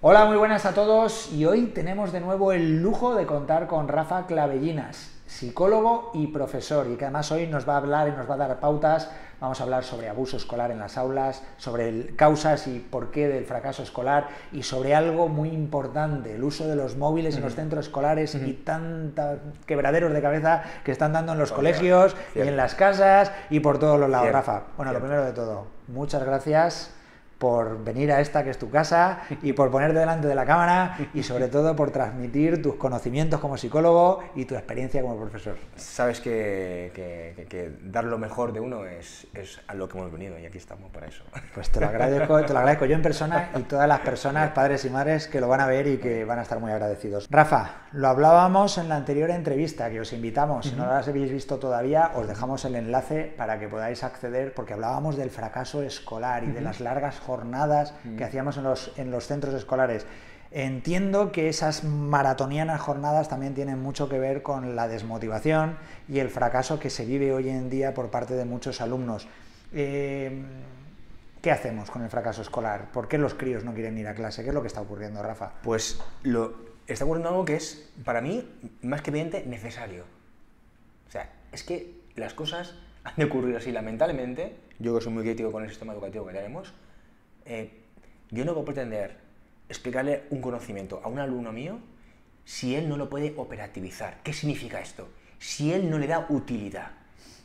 Hola, muy buenas a todos, y hoy tenemos de nuevo el lujo de contar con Rafa Clavellinas, psicólogo y profesor, y que además hoy nos va a hablar y nos va a dar pautas. Vamos a hablar sobre abuso escolar en las aulas, sobre causas y porqué del fracaso escolar, y sobre algo muy importante, el uso de los móviles en los centros escolares y tantos quebraderos de cabeza que están dando en los colegios, y en las casas, y por todos los lados. Rafa, bueno, lo primero de todo, muchas gracias por venir a esta que es tu casa y por ponerte delante de la cámara y sobre todo por transmitir tus conocimientos como psicólogo y tu experiencia como profesor. Sabes que dar lo mejor de uno es a lo que hemos venido, y aquí estamos para eso. Pues te lo agradezco yo en persona, y todas las personas, padres y madres, que lo van a ver y que van a estar muy agradecidos. Rafa, lo hablábamos en la anterior entrevista que os invitamos, si no las habéis visto todavía, os dejamos el enlace para que podáis acceder, porque hablábamos del fracaso escolar y de las largas jornadas que hacíamos en los centros escolares. Entiendo que esas maratonianas jornadas también tienen mucho que ver con la desmotivación y el fracaso que se vive hoy en día por parte de muchos alumnos. ¿Qué hacemos con el fracaso escolar? ¿Por qué los críos no quieren ir a clase? ¿Qué es lo que está ocurriendo, Rafa? Pues está ocurriendo algo que es, para mí, más que evidente, necesario. O sea, es que las cosas han de ocurrir así, lamentablemente. Yo, que soy muy crítico con el sistema educativo que tenemos, yo no puedo pretender explicarle un conocimiento a un alumno mío si él no lo puede operativizar. ¿Qué significa esto? Si él no le da utilidad.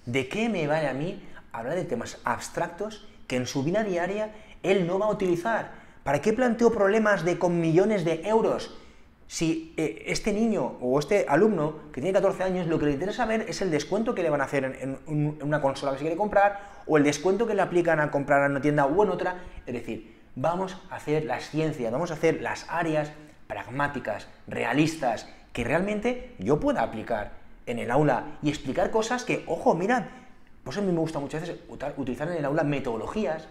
¿De qué me vale a mí hablar de temas abstractos que en su vida diaria él no va a utilizar? ¿Para qué planteo problemas con millones de euros si este niño o este alumno que tiene 14 años lo que le interesa saber es el descuento que le van a hacer en una consola que se quiere comprar, o el descuento que le aplican a comprar en una tienda o en otra? Es decir, vamos a hacer las ciencias, vamos a hacer las áreas pragmáticas, realistas, que realmente yo pueda aplicar en el aula y explicar cosas que, ojo, mirad, pues a mí me gusta muchas veces utilizar en el aula metodologías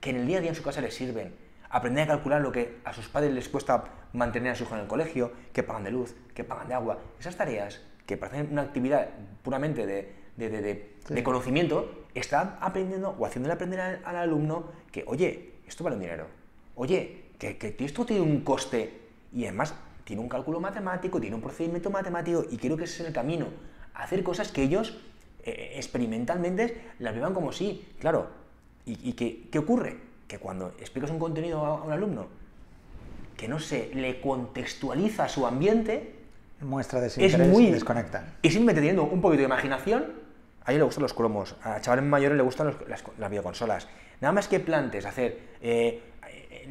que en el día a día en su casa les sirven. Aprender a calcular lo que a sus padres les cuesta mantener a su hijo en el colegio, que pagan de luz, que pagan de agua. Esas tareas que parecen una actividad puramente de conocimiento, están aprendiendo o haciéndole aprender al alumno que, oye, esto vale un dinero, oye, que esto tiene un coste, y además tiene un cálculo matemático, tiene un procedimiento matemático, y creo que ese es el camino, hacer cosas que ellos experimentalmente las vivan como sí, claro. ¿Y qué ocurre? Que cuando explicas un contenido a un alumno que no se le contextualiza su ambiente, muestra desinterés, es muy desconecta. Y simplemente teniendo un poquito de imaginación, a ellos les gustan los cromos, a chavales mayores les gustan las videoconsolas. Nada más que plantes hacer,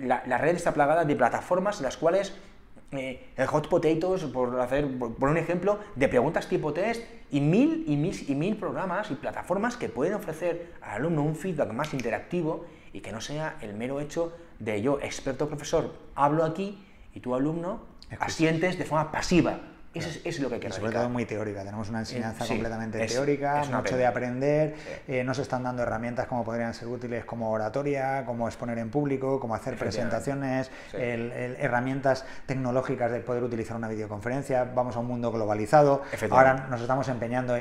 la red está plagada de plataformas en las cuales el Hot Potatoes, por un ejemplo, de preguntas tipo test, y mil programas y plataformas que pueden ofrecer al alumno un feedback más interactivo, y que no sea el mero hecho de yo, experto profesor, hablo aquí y tu alumno asientes de forma pasiva. Eso es lo que hay que hacer. Sobre todo muy teórica, tenemos una enseñanza completamente teórica, mucho de aprender, no se están dando herramientas como podrían ser útiles, como oratoria, como exponer en público, como hacer presentaciones, herramientas tecnológicas de poder utilizar una videoconferencia. Vamos a un mundo globalizado, ahora nos estamos empeñando,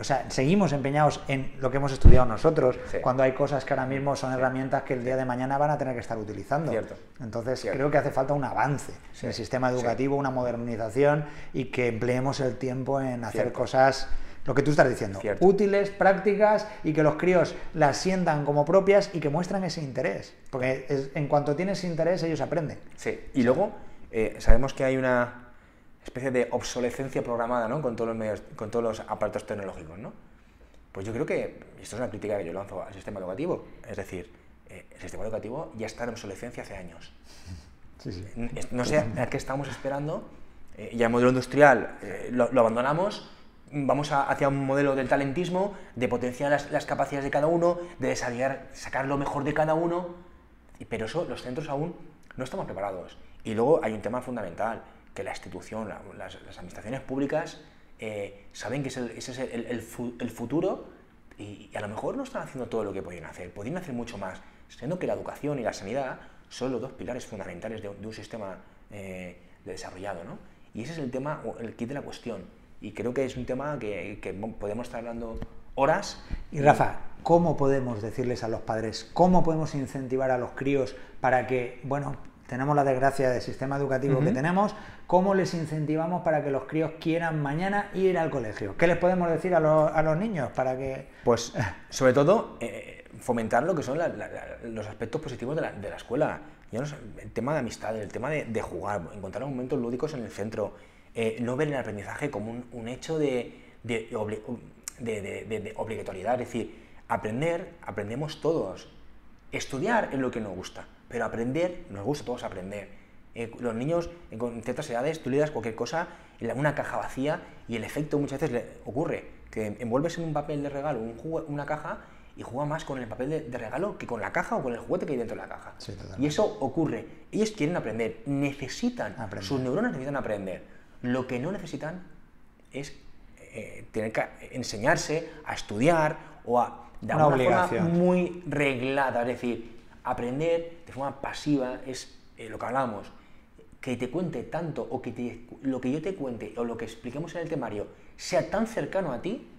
o sea, seguimos empeñados en lo que hemos estudiado nosotros, cuando hay cosas que ahora mismo son herramientas que el día de mañana van a tener que estar utilizando. Entonces creo que hace falta un avance en el sistema educativo, una modernización, y que empleemos el tiempo en hacer cosas, lo que tú estás diciendo, útiles, prácticas, y que los críos las sientan como propias y que muestran ese interés. Porque en cuanto tienes interés, ellos aprenden. Sí, y luego sabemos que hay una especie de obsolescencia programada, ¿no?, con todos los medios, con todos los aparatos tecnológicos, ¿no? Pues yo creo que, y esto es una crítica que yo lanzo al sistema educativo, es decir, el sistema educativo ya está en obsolescencia hace años. No sé a qué estamos esperando. Ya el modelo industrial lo abandonamos, vamos hacia un modelo del talentismo, de potenciar las capacidades de cada uno, de desarrollar, sacar lo mejor de cada uno, pero eso los centros aún no estamos preparados. Y luego hay un tema fundamental, que la institución, las administraciones públicas saben que ese es el futuro, y a lo mejor no están haciendo todo lo que podrían hacer mucho más, siendo que la educación y la sanidad son los dos pilares fundamentales de un sistema desarrollado, ¿no? Y ese es el tema, el kit de la cuestión. Y creo que es un tema que podemos estar hablando horas. Y Rafa, ¿cómo podemos decirles a los padres, cómo podemos incentivar a los críos para que, bueno, tenemos la desgracia del sistema educativo que tenemos, ¿cómo les incentivamos para que los críos quieran mañana ir al colegio? ¿Qué les podemos decir a los niños para que...? Pues, sobre todo, fomentar lo que son los aspectos positivos de la escuela. Ya no sé, el tema de amistad, el tema de jugar, encontrar momentos lúdicos en el centro, no ver el aprendizaje como un hecho de obligatoriedad, es decir, aprendemos todos. Estudiar es lo que nos gusta, pero aprender, nos gusta a todos aprender. Los niños con ciertas edades, tú le das cualquier cosa en una caja vacía y el efecto muchas veces ocurre, que envuelves en un papel de regalo una caja y juega más con el papel de regalo que con la caja o con el juguete que hay dentro de la caja. Sí, y eso ocurre. Ellos quieren aprender, sus neuronas necesitan aprender. Lo que no necesitan es tener que enseñarse a estudiar o a dar una obligación forma muy reglada. Es decir, aprender de forma pasiva es lo que hablábamos. Que te cuente tanto o que lo que yo te cuente o lo que expliquemos en el temario sea tan cercano a ti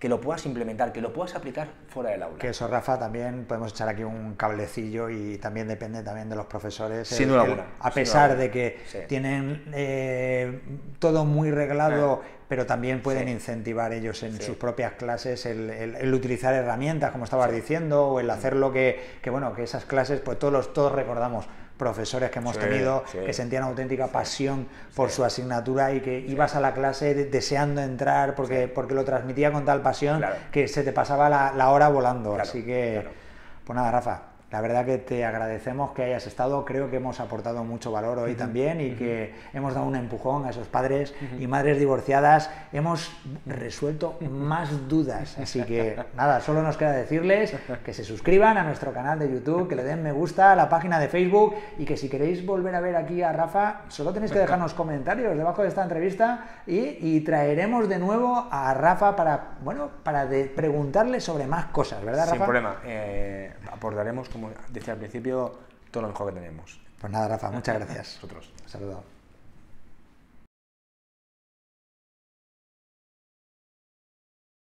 que lo puedas implementar, que lo puedas aplicar fuera del aula. Que eso, Rafa, también podemos echar aquí un cablecillo y también depende también de los profesores. Sin duda alguna. A pesar de que tienen todo muy reglado, pero también pueden incentivar ellos en sus propias clases el utilizar herramientas, como estabas diciendo, o el hacer lo que bueno, que esas clases, pues todos recordamos profesores que hemos tenido, que sentían auténtica pasión por su asignatura y que ibas a la clase deseando entrar porque lo transmitía con tal pasión que se te pasaba la hora volando. Así que, pues nada, Rafa, la verdad que te agradecemos que hayas estado, creo que hemos aportado mucho valor hoy también y que hemos dado un empujón a esos padres y madres divorciadas, hemos resuelto más dudas, así que nada, solo nos queda decirles que se suscriban a nuestro canal de YouTube, que le den me gusta a la página de Facebook y que si queréis volver a ver aquí a Rafa, solo tenéis que dejarnos comentarios debajo de esta entrevista y traeremos de nuevo a Rafa para preguntarle sobre más cosas, ¿verdad, Rafa? Sin problema, abordaremos, como decía al principio, todo lo mejor que tenemos. Pues nada, Rafa, muchas gracias. Saludos.